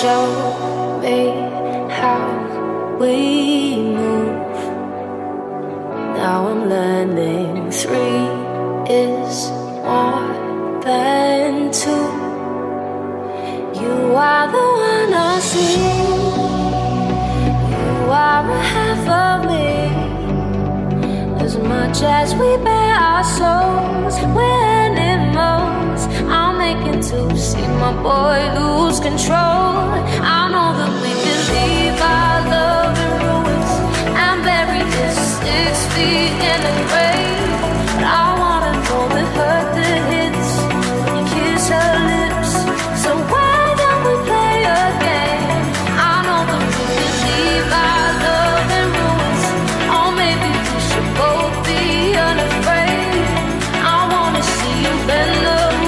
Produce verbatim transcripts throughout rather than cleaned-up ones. show me how we move. Now I'm learning three is more than two. You are the one I see. You are a half of me. As much as we bear our souls, we're animals. I'm making two. See my boy lose control. I know that we can leave our love in ruins and bury this six feet in the grave. But I wanna know the hurt that hits when you kiss her lips. So why don't we play a game? I know that we can leave our love in ruins. Or maybe we should both be unafraid. I wanna see you bend the rules.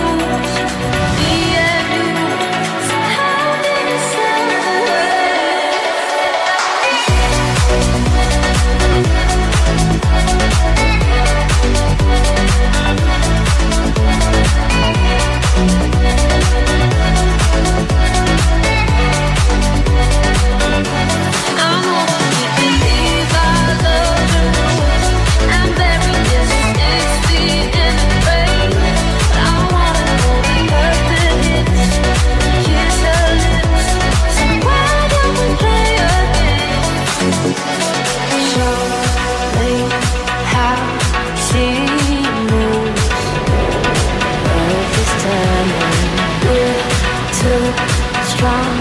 Strong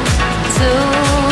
to